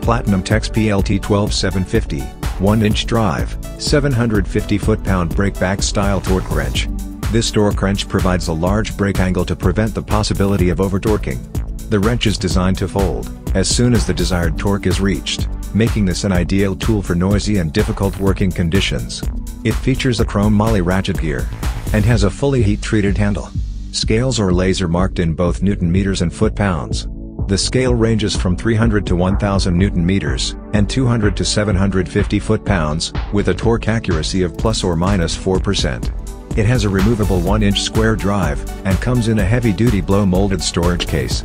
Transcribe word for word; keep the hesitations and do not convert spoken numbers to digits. Platinum Tech P L T twelve seven fifty, one inch drive, seven hundred fifty foot-pound breakback style torque wrench. This torque wrench provides a large break angle to prevent the possibility of over-torquing. The wrench is designed to fold as soon as the desired torque is reached, making this an ideal tool for noisy and difficult working conditions. It features a chrome MOLLE ratchet gear and has a fully heat-treated handle. Scales are laser marked in both newton meters and foot-pounds. The scale ranges from three hundred to one thousand newton meters and two hundred to seven hundred fifty foot-pounds, with a torque accuracy of plus or minus four percent. It has a removable one inch square drive and comes in a heavy-duty blow-molded storage case.